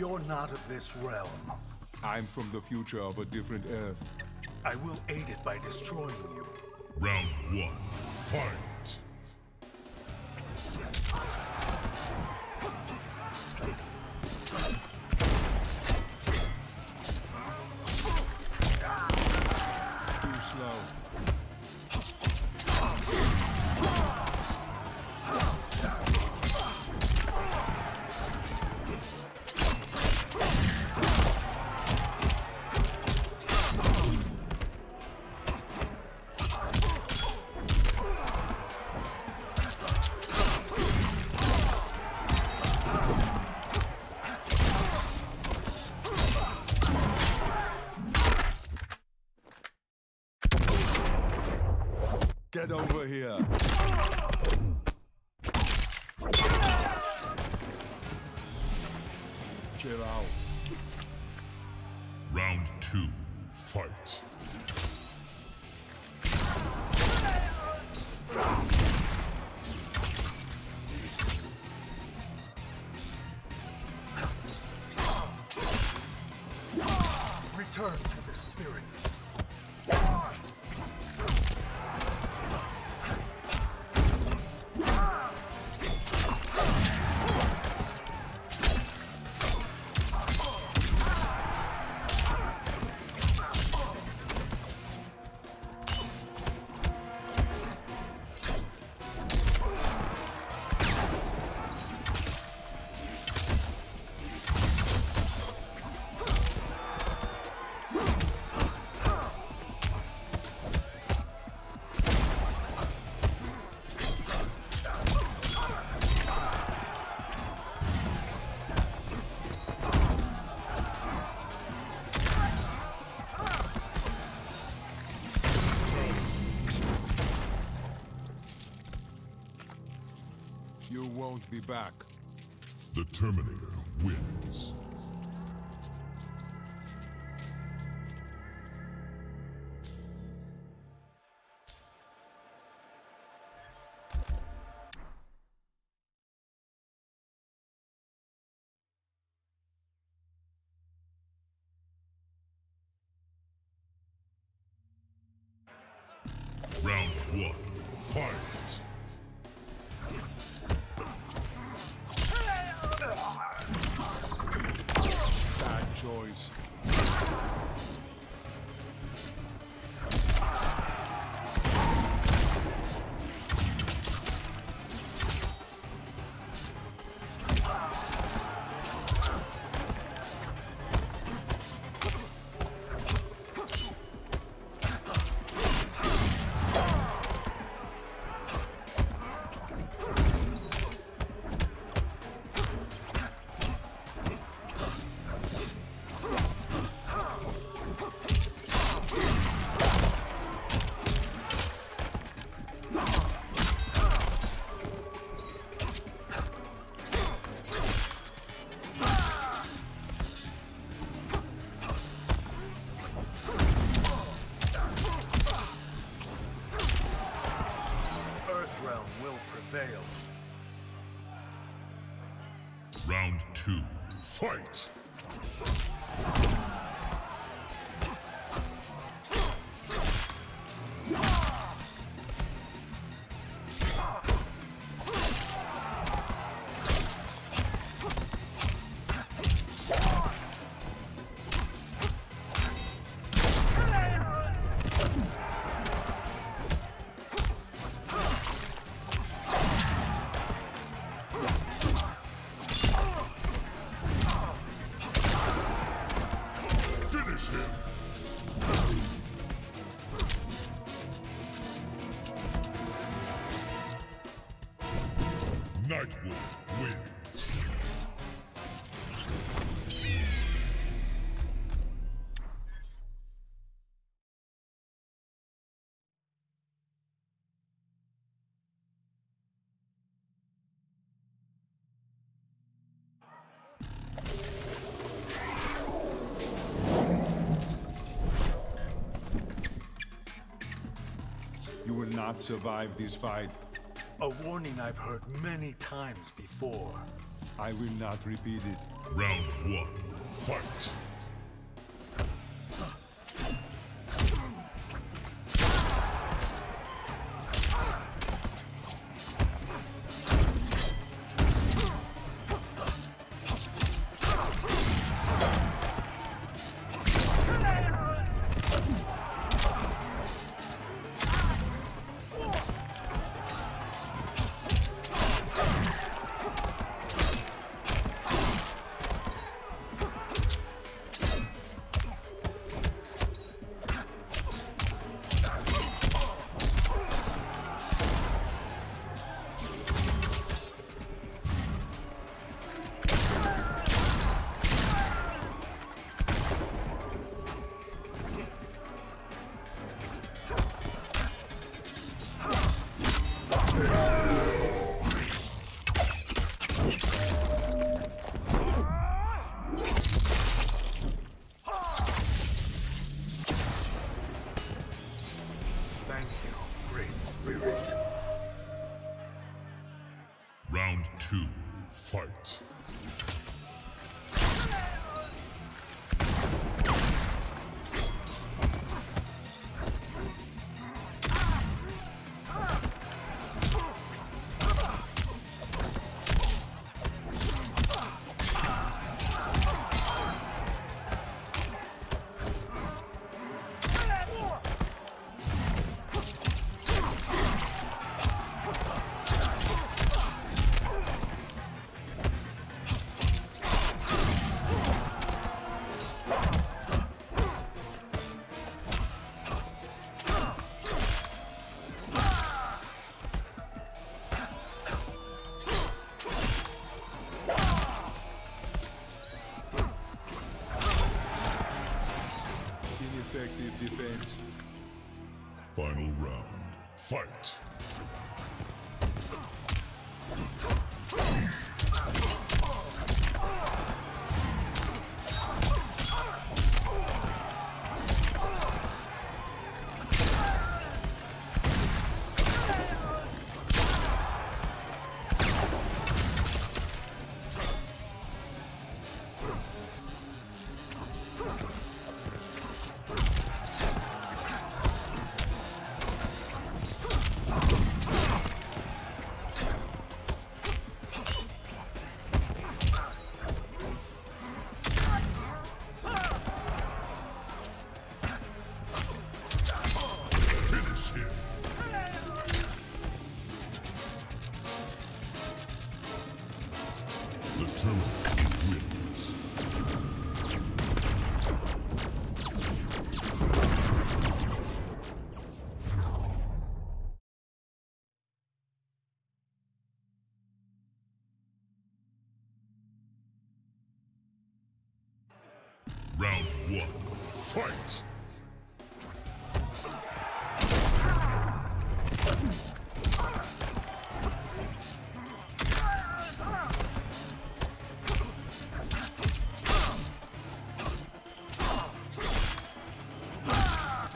You're not of this realm. I'm from the future of a different Earth. I will aid it by destroying you. Round one, fight! Too slow. Get over here! Chill out. Round two, fight! Return to the spirits! You won't be back. The Terminator wins. Round one, fight! Choice. Round two, fight! Nightwolf wins. You will not survive this fight. A warning I've heard many times before. I will not repeat it. Round 1, fight! Round 2, fight. Effective defense. Final round, fight! Round 1, fight!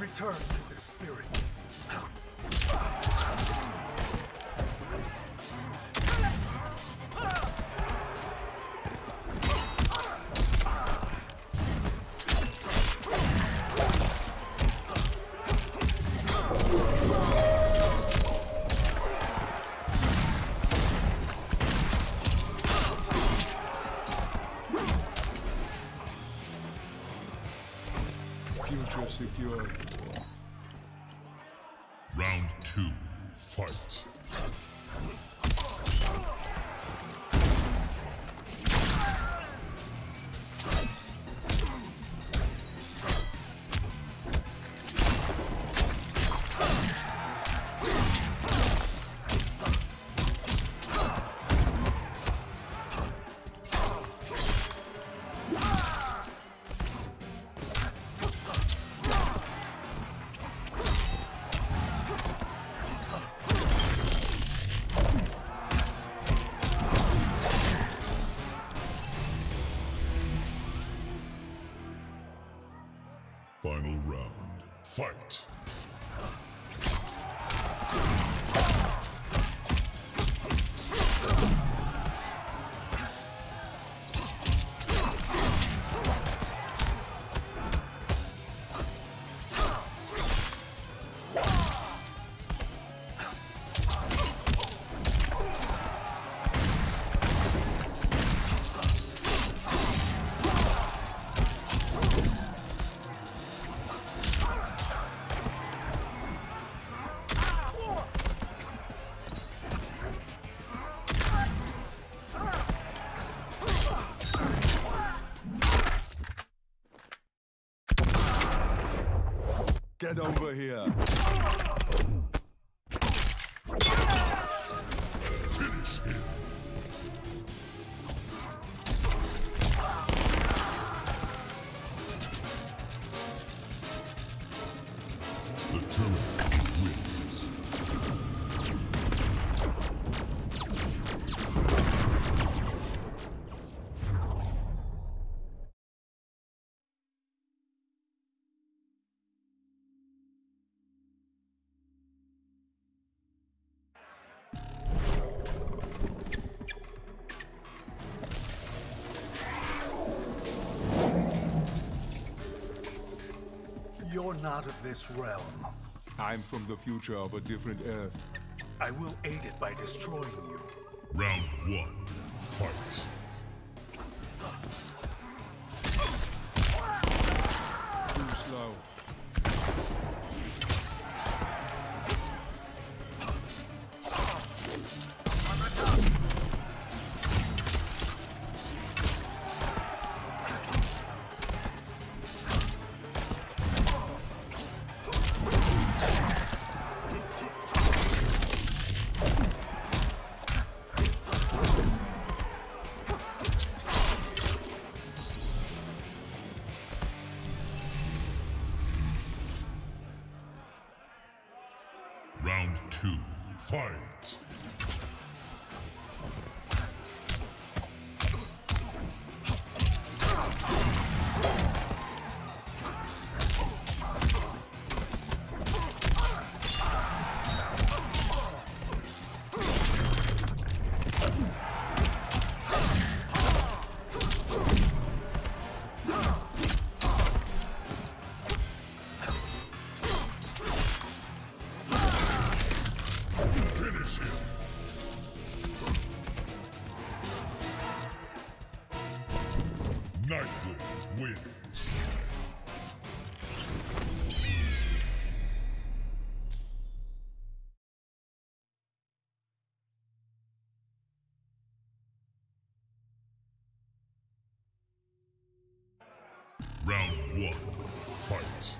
Return to the spirits. Future secure. Round 2, fight. Final round, fight! Get over here. Finish him. The turret wins. You're not of this realm. I'm from the future of a different Earth. I will aid it by destroying you. Round one, fight. Too slow. Round two, fight! Nightwolf wins. Round one, fight.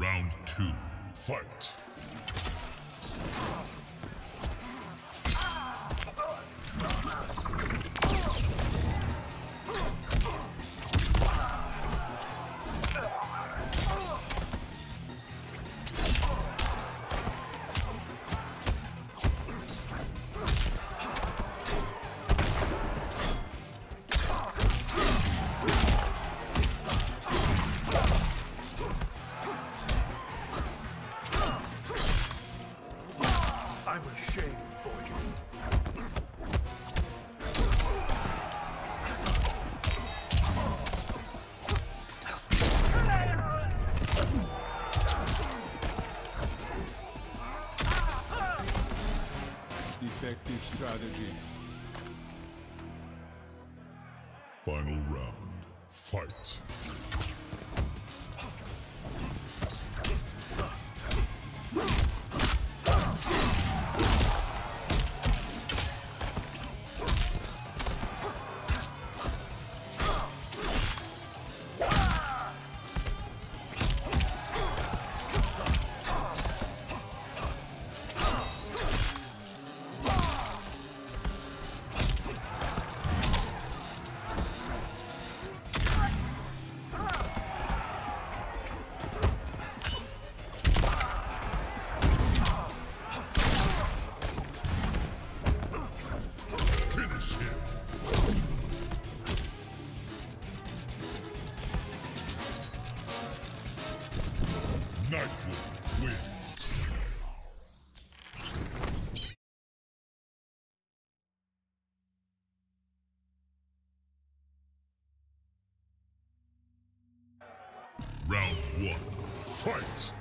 Round two, fight! I'm ashamed for you. Defective strategy. Final round, fight. one, fight!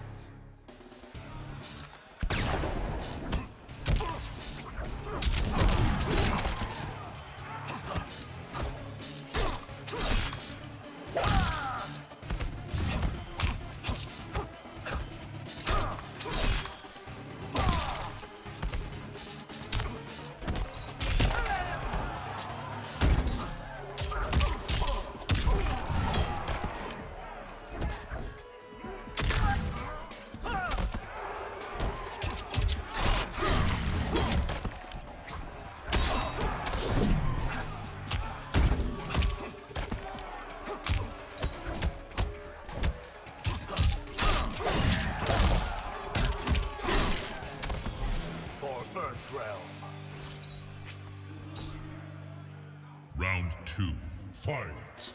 Round 2, fight!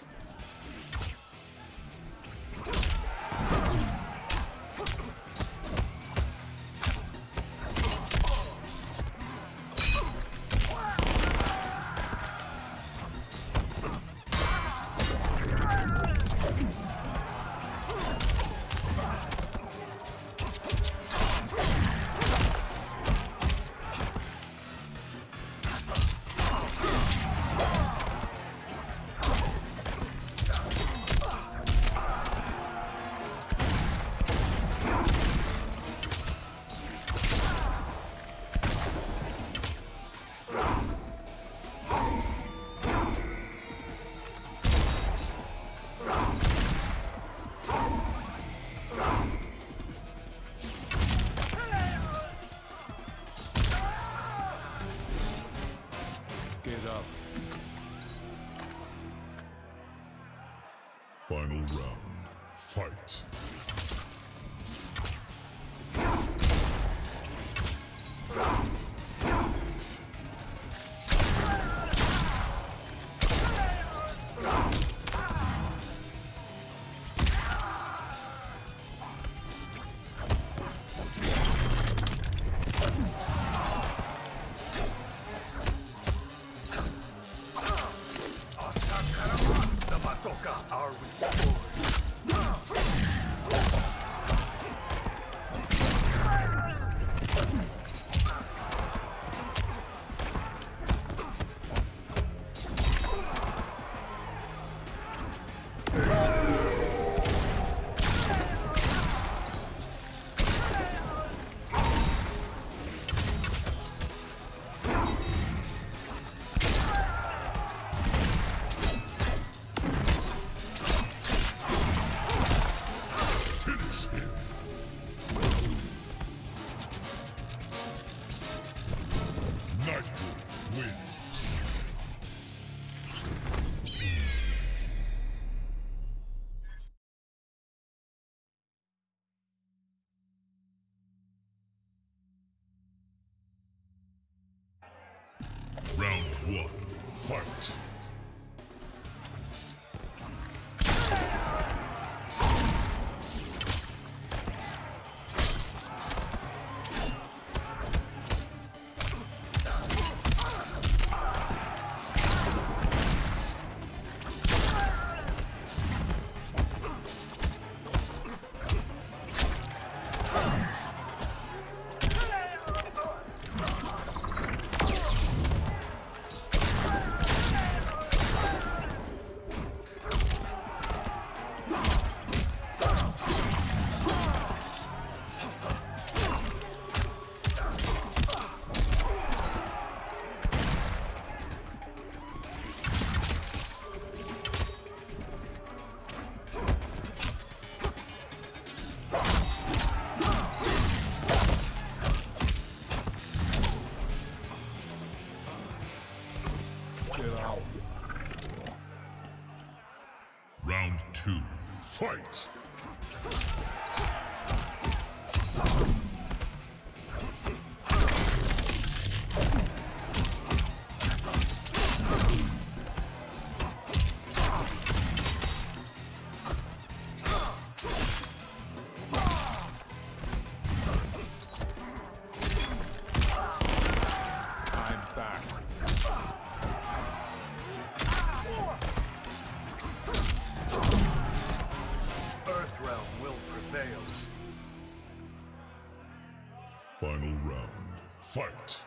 Final round, fight! Round 1, fight! Round 2, fight! Will Final round, fight!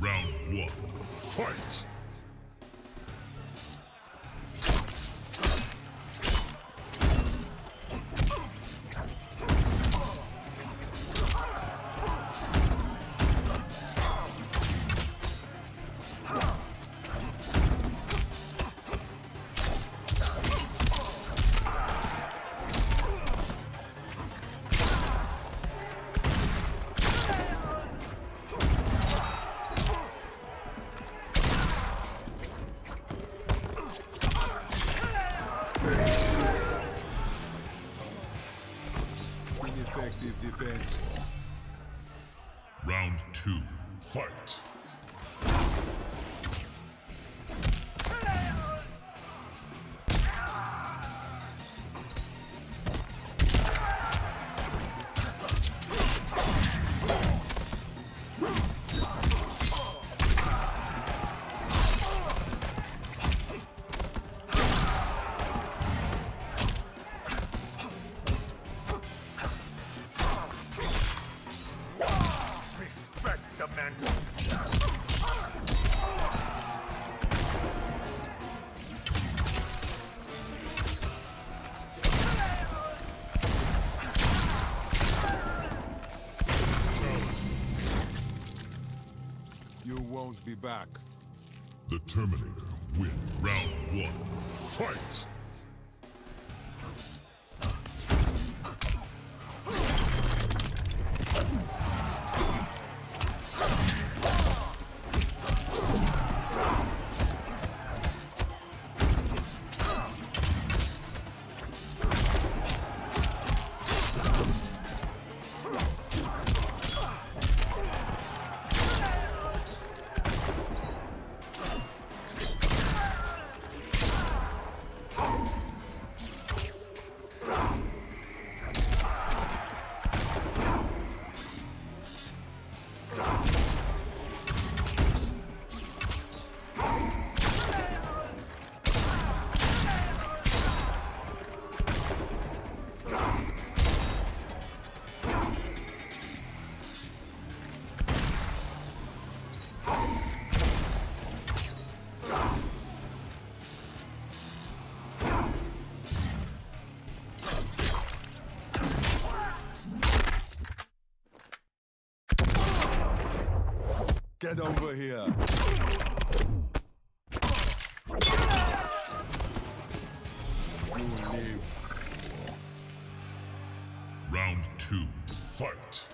Round one, fight! Effective defense. Round two, fight. You won't be back. The Terminator wins. Round one, fight! Get over here. You live. Round two, fight.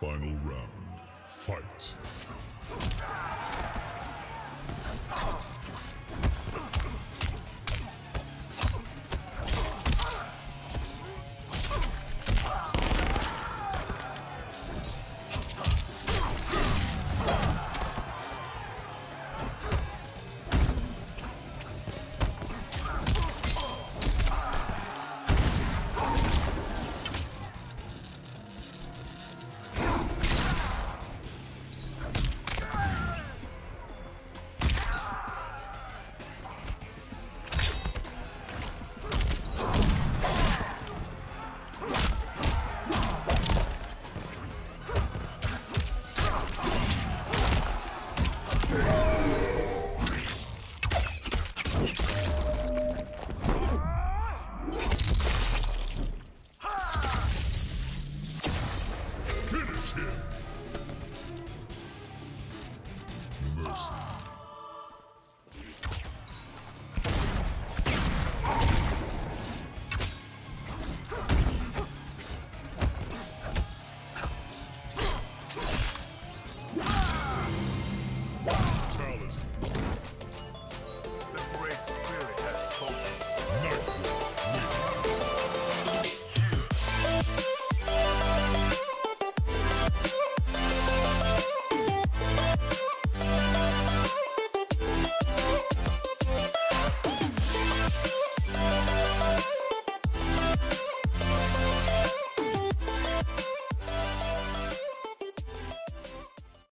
Final round, fight.